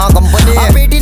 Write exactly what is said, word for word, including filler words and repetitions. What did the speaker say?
हाँ कंपनी।